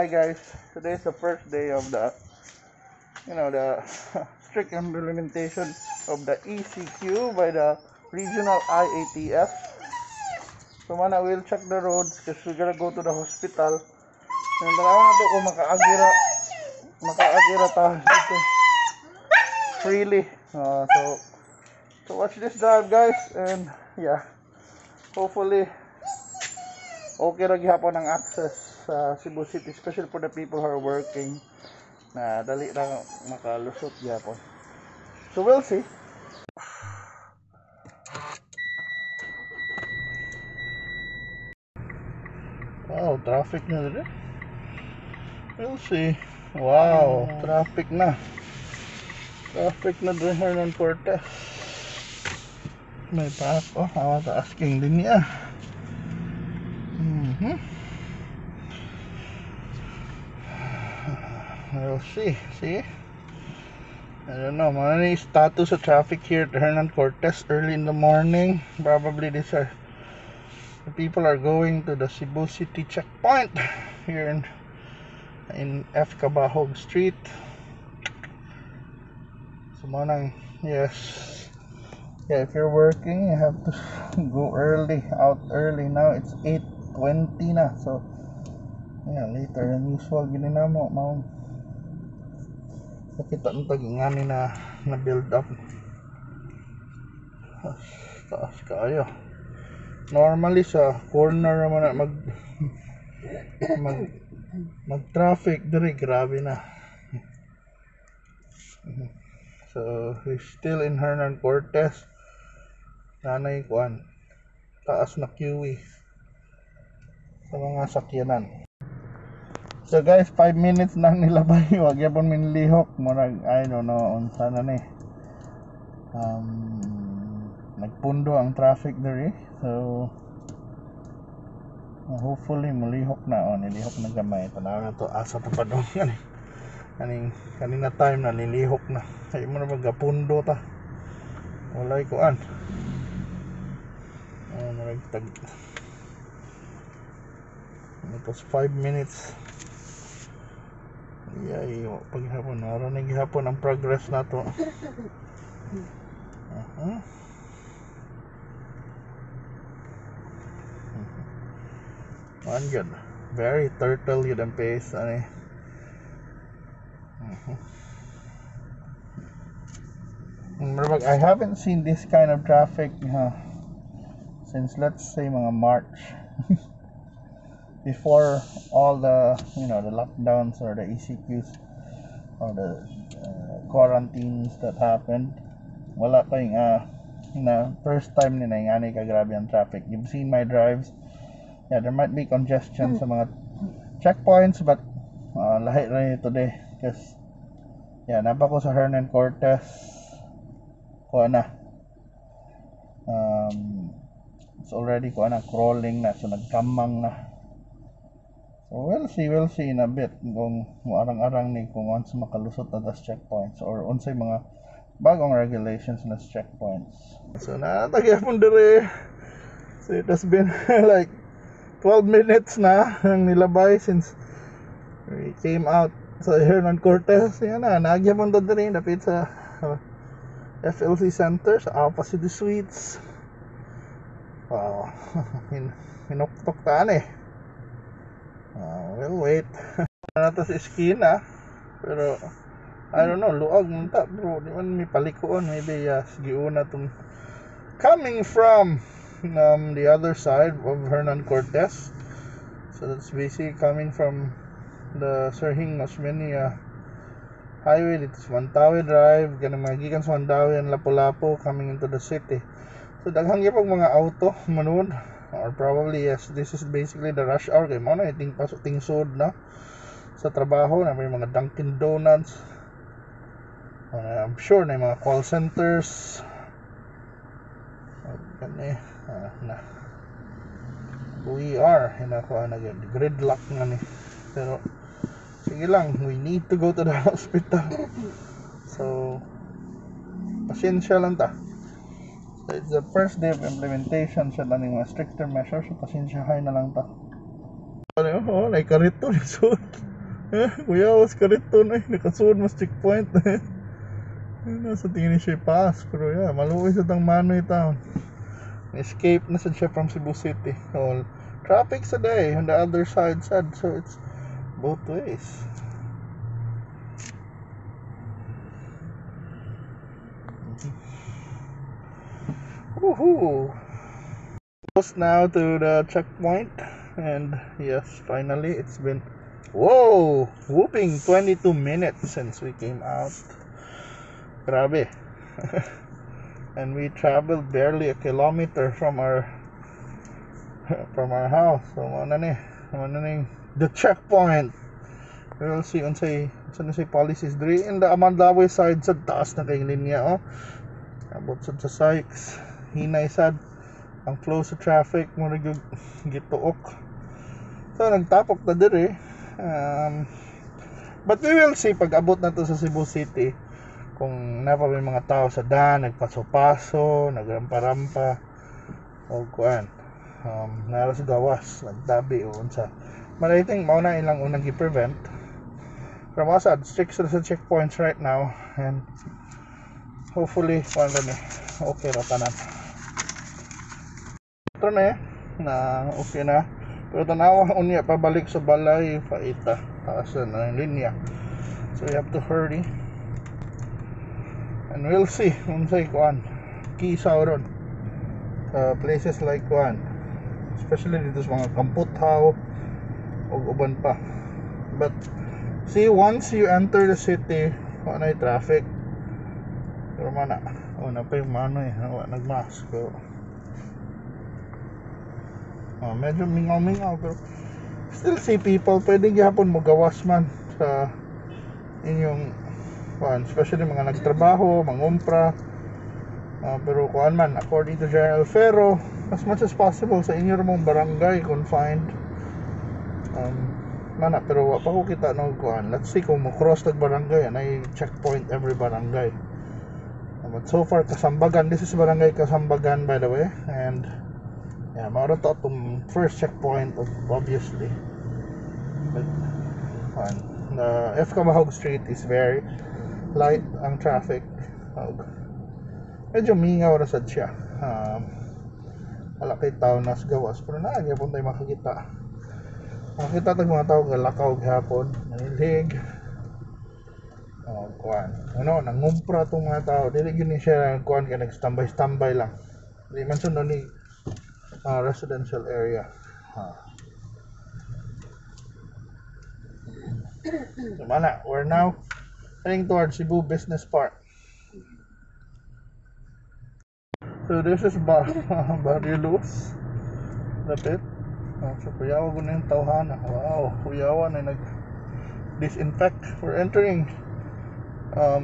Hi guys, today is the first day of the the strict implementation of the ECQ by the regional IATF. So man, I will check the roads because we're gonna go to the hospital. And dalawa na to kung makaagira tayo dito freely. So watch this drive guys, and yeah, hopefully okay ra gihapon ang access sa Cebu City, especially for the people who are working. Na dali lang makalusot gihapon. So we'll see. Wow, traffic na dito. We'll see. Wow, traffic na. Traffic na dito Hernan Cortes. May pass. Oh, awa sa asking din niya. We'll see. See? I don't know. Many status of traffic here at Hernan Cortes early in the morning. Probably these are the people are going to the Cebu City checkpoint here in F. Cabahug Street. So, manang, yes. Yeah, if you're working, you have to go early, out early. Now it's 8:20 na, so yeah, later than usual gini na mo maong nakita ng tagingani na build up taas kayo. Normally sa corner naman na mag traffic diri, grabe na. So we're still in Hernan Cortes. Nanay kuan taas na queue sa mga sakyanan. So guys, 5 minutes nang nilabay, wag yapon minlihok murag I don't know unsa na ni. Nagpundo ang traffic diri. So hopefully mulihok na on, nilihok na gamay. Tanaw na to asa ta padong ani. Kanina time na nilihok na. Kay mo na magapundo ta. Walay kuan. Murag tag it was 5 minutes. Yeah, paghapon naroon na gihapon ang progress nato. Man yun, very turtle yun ang pace ani. I haven't seen this kind of traffic since let's say mga March. Before all the the lockdowns or the ECQs or the quarantines that happened, wala pa yung first time ni nangani ka grabe ang traffic. You've seen my drives. Yeah, there might be congestion sa mga checkpoints, but lahi rin today because yeah, napako sa Hernan Cortes ko na it's already ko na crawling na, so nagkamang na. We'll see in a bit kung arang-arang ni kung once makalusot na das checkpoints or unsay mga bagong regulations na checkpoints. So natagayapon dere. So it has been like 12 minutes na ang nilabay since we came out sa Hernan Cortes. Yan na, nagyapon dere napit sa FLC Center sa Apa City Suites. Wow, minoktok taan eh. We'll wait. Nata sa eskina, pero I don't know, luag munta bro. Di man may palikuon, maybe yes, giuna tong coming from the other side of Hernan Cortes. So that's basically coming from the Hernan Osmeña highway. It's Mandaue Drive, ganang magikan sa Mandaue and Lapu-Lapu coming into the city. So daghang gyapon mga auto manun. Or probably yes, this is basically the rush hour kay mo na iting pasok tingsod na sa trabaho na may mga Dunkin Donuts. I'm sure na mga call centers. Okay, na. We are in a gridlock na ni. Pero sige lang, we need to go to the hospital. So pasensya lang ta. It's the first day of implementation sa laning mga stricter measures, so pasensyahay na lang ta. Ano, oh, naikarito ni Sud. Uyawas ka rito na, nakasood mas checkpoint. Nasa tingin niya siya pass, pero yeah, maluwi sa tang Manoy town. Escape na sad siya from Cebu City. So, traffic sa day on the other side sad, so it's both ways. Woohoo! Close now to the checkpoint, and yes, finally it's been whooping 22 minutes since we came out. Grabe. And we traveled barely a kilometer from our house. So manani the checkpoint. We'll see unsay policies diri in the Mandaue side sa taas na kay linya oh. About sa Sykes, hinay sad ang flow sa traffic mo gyud gituok. So nagtapok na diri. But we will see pag abot na to sa Cebu City kung napa may mga tao sa daan nagpaso-paso, nagrampa-rampa o kuan. Nara sa gawas, nagtabi o unsa. But I think mao na ilang unang i-prevent. From asad, strict sa checkpoints right now, and hopefully kuan kami okay ra tanan. Pero na okay na, pero tanawa unya pabalik sa balay paita taas na ang linya, so you have to hurry and we'll see unsay kuan kisaw ron places like kuan, especially dito sa mga Camputhaw og uban pa. But see, once you enter the city kuanay traffic. Pero mana, napay manoy, nagmask pero medyo mingaw-mingaw pero still see people, pwede gihapon mo gawas man sa inyong kuan, especially mga nagtrabaho, mangumpra pero kuan man, according to General Ferro, as much as possible sa inyo mong barangay confined mana, pero wa pa ko kita no kuan. Let's see kung mo cross tag barangay, anay checkpoint every barangay. But so far, Kasambagan, this is Barangay Kasambagan, by the way, and yeah, maura to atong first checkpoint, obviously. But the F. Cabahug Street is very light ang traffic. Medyo mingaw rasad siya. Wala kay tao nas gawas, pero naagapon tayo makakita. Makakita tayo mga tao galakaw gihapon, nanilig. Kuan. Nangumpra itong mga tao. Dili yun siya kuan kaya nagstambay-stambay lang. Hindi man sunod ni residential area. So, mana, we're now heading towards Cebu Business Park. So this is Barrio Luz. Lapit. So kuyawa ko na yung tawhana. Wow, kuyawa na nag-disinfect. We're entering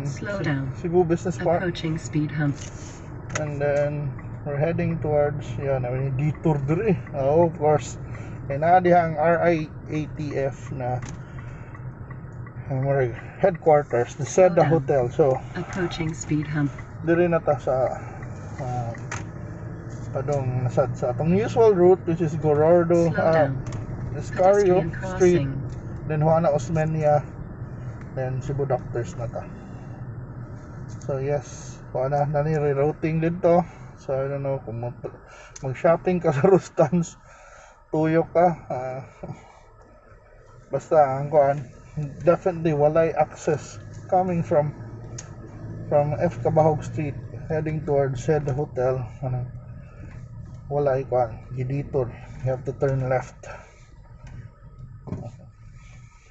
slow down. Cebu Business Park. Approaching speed hump. And then we're heading towards we detour diri. Oh, of course. And ang RIATF na our headquarters, the Seda Hotel. So approaching speed hump. Diri na ta sa padong nasad sa atong usual route, which is Gorordo, Escario Street, then Juana Osmeña, then Cebu Doctors na ta. So yes, wala na ni rerouting dito. So I don't know kung mag-shopping ka sa Rustans, tuyo ka. Basta ang kuan, definitely walay access coming from F. Cabahug Street heading towards said hotel. Walay kuan, giditor. You have to turn left.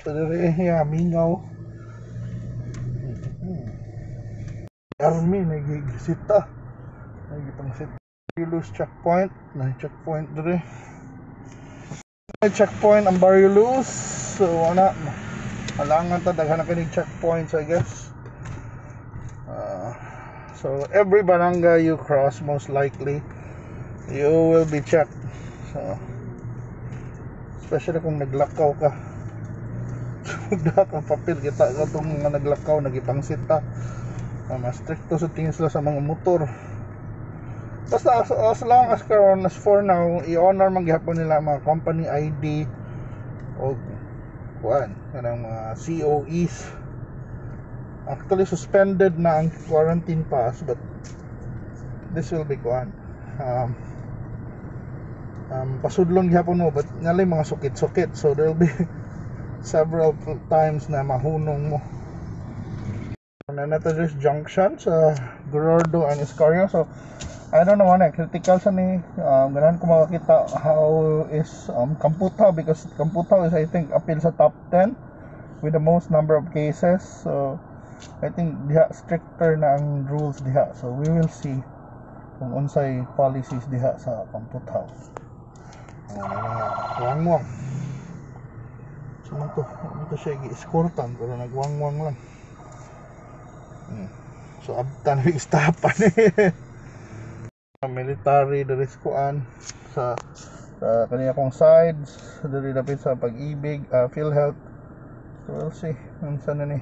So dere mingaw. Army nagigisita. Nagitong sit. Barrio Luz checkpoint. Checkpoint dere. Checkpoint ang Barrio Luz. So wala. Alangan ta daghan kini checkpoints, I guess. So every barangay you cross, most likely you will be checked. So especially kung naglakaw ka. Daghan ka papel kita katong mga naglakaw nagipangsita. Mas stricto sa tingin sila sa mga motor. Basta as long as karon as for now, i-honor man gyapon nila mga company ID o kuan, kanang mga COEs. Actually suspended na ang quarantine pass, but this will be kuan. Pasudlon gyapon mo, but nalay mga sukit-sukit, so there will be several times na mahunong mo. Nanata this junction sa Gorordo and Escario, so I don't know, critical sa ni ganahan ko makakita how is Camputhaw, because Camputhaw is I think appeal sa top 10 with the most number of cases, so I think diha stricter na ang rules diha, so we will see kung unsay policies diha sa Camputhaw. Wangwang so man to siya gi-escortan pero nagwangwang lang. So abtan yung istapan military deriskuan sa kaniya kong sides diri dapat sa Pag-ibig, PhilHealth. So we'll see unsa na ni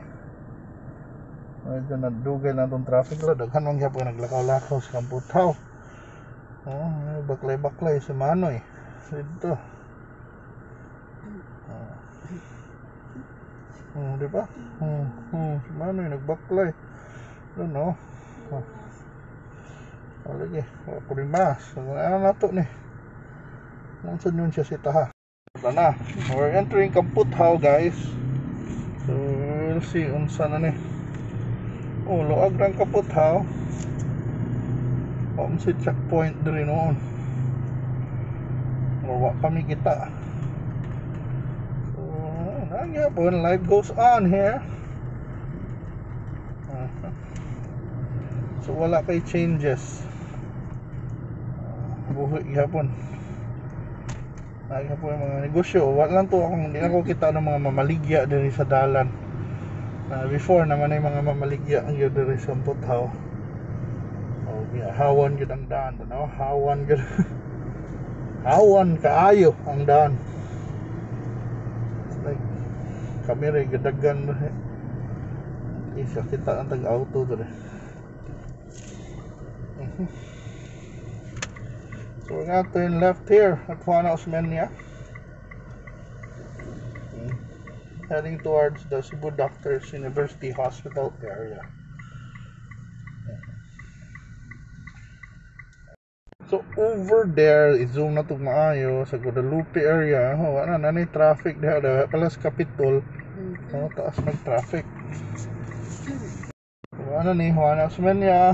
medyo nadugay na itong traffic la, daghan man gyapon naglakaw-lakaw sa Camputhaw. Baklay-baklay si Manoy dito. Di ba? Si Manoy nagbaklay, I don't know. Lagi, wala ko rin mas. Ano na ito ni? Nansan yun siya si Taha. Ito na, we're entering Camputhaw guys. So we'll see unsa na ni. Loag ng Camputhaw. Om si checkpoint din noon. Wala kami kita. So nangya po, life goes on here. So wala kay changes. Buhi gihapon. Ay po yung mga negosyo. Wala lang to akong hindi na ko kita ng mga mamaligya diri sa dalan. Before naman ay mga mamaligya ang yun diri sa Camputhaw. Hawan yun ang daan. No? Hawan yun. Hawan kaayo ang daan. It's like kamera gadagan. Isa kita ang tag-auto diri. So we're going to turn left here at Juana Osmeña, heading towards the Cebu Doctors University Hospital area. So over there, i-zoom na ito maayo sa Guadalupe area. Wala na ni traffic dahil pala sa Kapitol. Taas mag-traffic. Wala ni Juana Osmeña.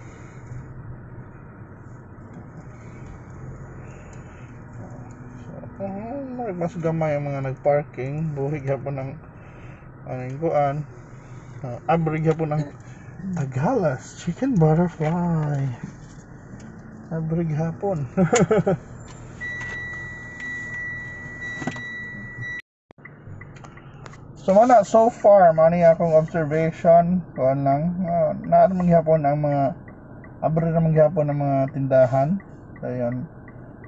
Mas gamay ang mga nagparking. Buhig hapon ang aninguan. Abrig hapon ang tagalas chicken butterfly. Abrig hapon. So mana so far mani akong observation tuan lang na manghapon ang mga abrig na manghapon ang mga tindahan. So yun,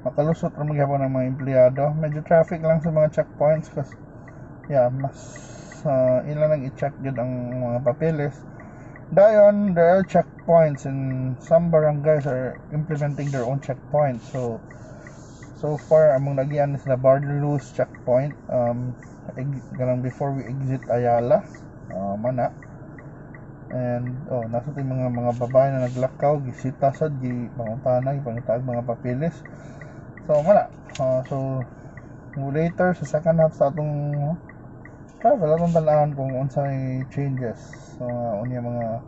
makalusot na maghapon ng mga empleyado. Medyo traffic lang sa mga checkpoints kasi mas ilan ang i-check yun ang mga papeles. Dayon, there are checkpoints and some barangays are implementing their own checkpoints. So far, among nagian is the Barrio Luz checkpoint. Ganang before we exit Ayala, mana. And nasa tayo mga babae na naglakaw, gisita sa di pangutanay, pangitag mga papeles. So wala. So later sa second half sa atong travel atong talaan kung unsay changes. So unya mga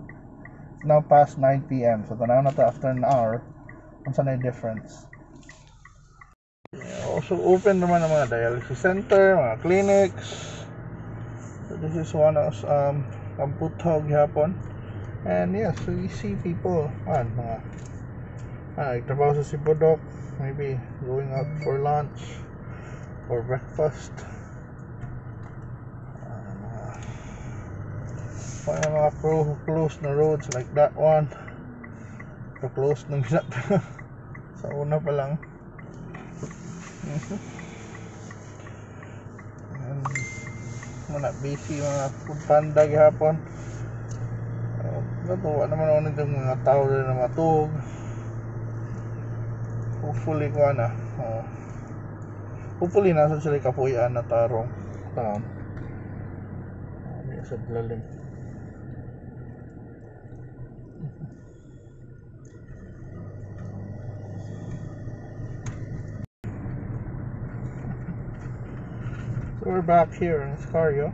now past 9 PM. So tanaw na ta after an hour unsa na difference. Also open naman ang mga dialysis center, mga clinics. So this is one of Camputhaw gihapon. And yes, so you see people mga trabaho sa Cebu Doc, maybe going out for lunch or breakfast. Mga close na roads like that one. nagko-close ng bilat. Sa una pa lang. Muna busy mga food panda gihapon. Natuwa naman ako nito mga tao na matug. Hopefully ko na. Hopefully nasa sila kapuyan na tarong taon. Sa lalim. So we're back here in Escario.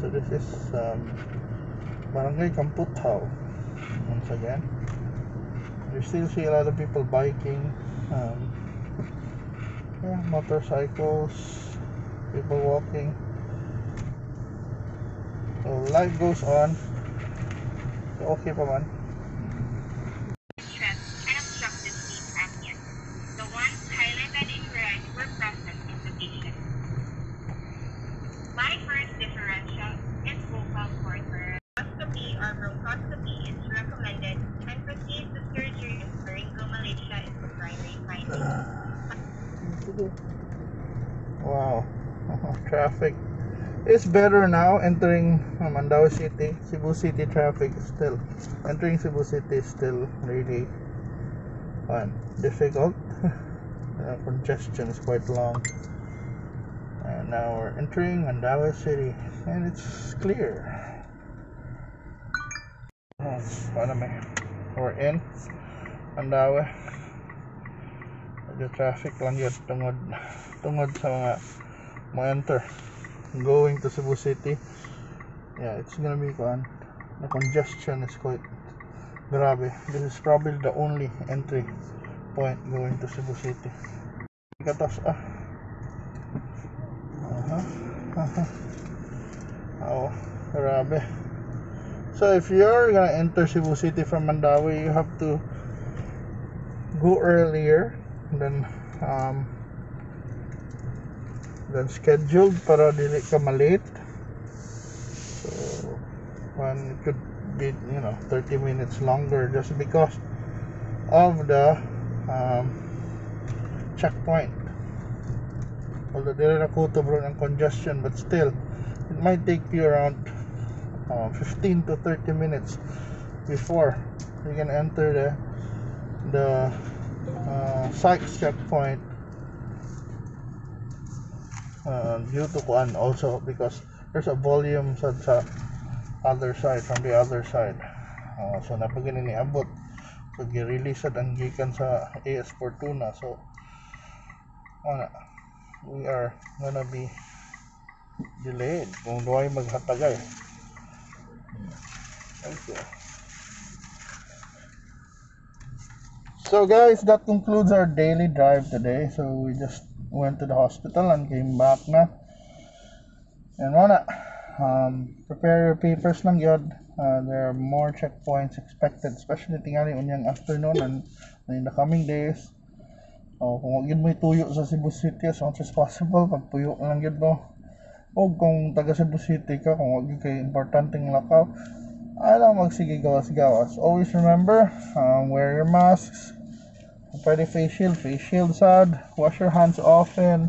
So this is Barangay Camputhaw. Once again, you still see a lot of people biking. Yeah, motorcycles, people walking. So life goes on. So, okay pa man. The ones highlighted in red were present in the patient. My first differential is vocal cord. Bronchoscopy or bronchoscopy is recommended and proceed to surgery if laryngomalacia is the primary finding. Wow, traffic. It's better now entering Mandaue City. Cebu City traffic is still entering Cebu City is still really difficult. Congestion is quite long. And now we're entering Mandaue City, and it's clear. We're in Mandaue. The traffic lang yun tungod sa mga enter going to Cebu City. Yeah, it's gonna be fun. The congestion is quite grabe. This is probably the only entry point going to Cebu City. Katas oh, grabe. So if you're gonna enter Cebu City from Mandaue, you have to go earlier then scheduled para dili ka malate. So it could be 30 minutes longer just because of the checkpoint. Although dili na kutob ang congestion, but still it might take you around 15 to 30 minutes before you can enter the Sykes checkpoint due to one also because there's a volume sa other side from the other side. So napagin ni abot so gi-release ang gikan sa AS Fortuna. So we are gonna be delayed kung doay maghatagay. Okay. So guys, that concludes our daily drive today. So we just went to the hospital and came back na. And prepare your papers lang yun. There are more checkpoints expected, especially tingali unyang afternoon and in the coming days. O kung yun mo ituyo sa Cebu City as much as possible, pagpuyo lang yun mo. O kung taga Cebu City ka, kung wag yun kay importanteng lakaw, ayaw magsige gawas-gawas. Always remember, wear your masks. Pwede face shield sad, wash your hands often,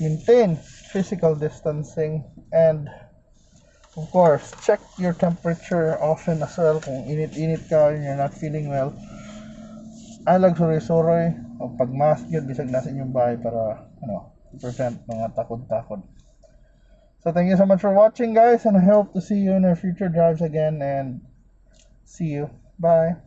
maintain physical distancing, and of course, check your temperature often as well. Kung init-init ka and you're not feeling well, ay lagsuri-suri, o pag-mask yun, bisag nasa inyong bahay para, prevent mga takod-takod. So thank you so much for watching, guys, and I hope to see you in our future drives again, and see you. Bye.